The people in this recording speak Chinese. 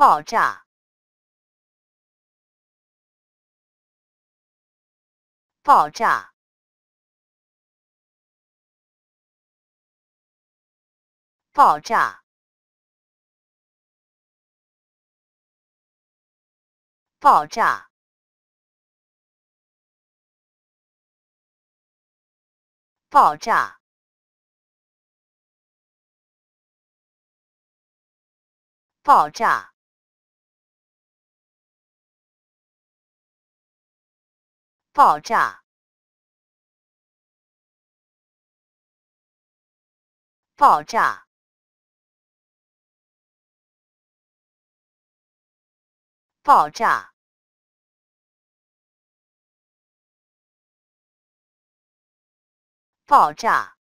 爆炸，爆炸，爆炸，爆炸，爆炸。 爆炸！爆炸！爆炸！爆炸！爆炸！